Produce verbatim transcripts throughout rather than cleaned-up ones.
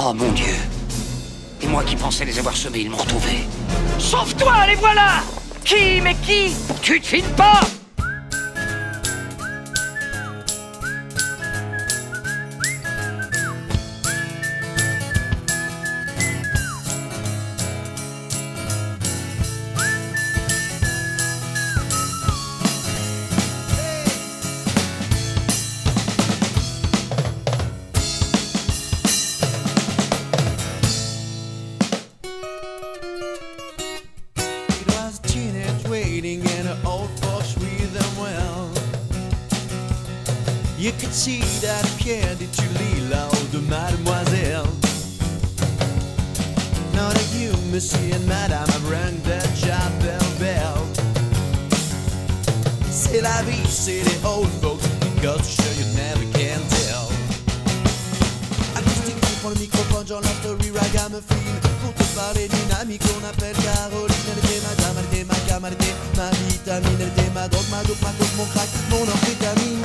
Oh mon Dieu! Et moi qui pensais les avoir semés, ils m'ont retrouvé. Sauve-toi, les voilà! Qui, mais qui? Tu te files pas! You could see that candy to Lilo, the mademoiselle. Now that you, monsieur and madame, have rang the chapel bell. C'est la vie, c'est the old folks, because sure you never can tell. Acoustique prend le microphone, John Lastery, ragamuffin, pour te parler d'une amie qu'on appelle Caroline. Elle était ma dame, elle était ma camarade, ma vitamine, elle était ma drogue, ma dope, ma coke, mon crack, mon amphétamine.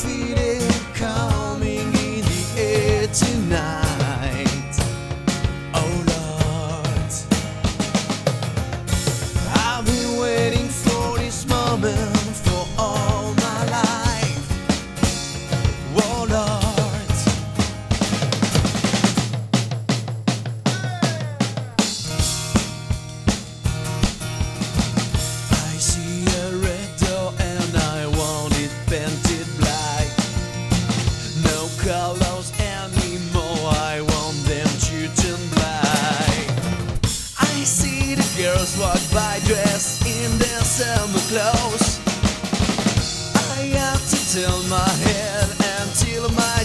Feel it coming in the air tonight. Oh Lord, I've been waiting for this moment for all my life. Oh Lord, I see a red door and I want it painted black. Colors anymore, I want them to turn black. I see the girls walk by dressed in their summer clothes. I have to tilt my head until my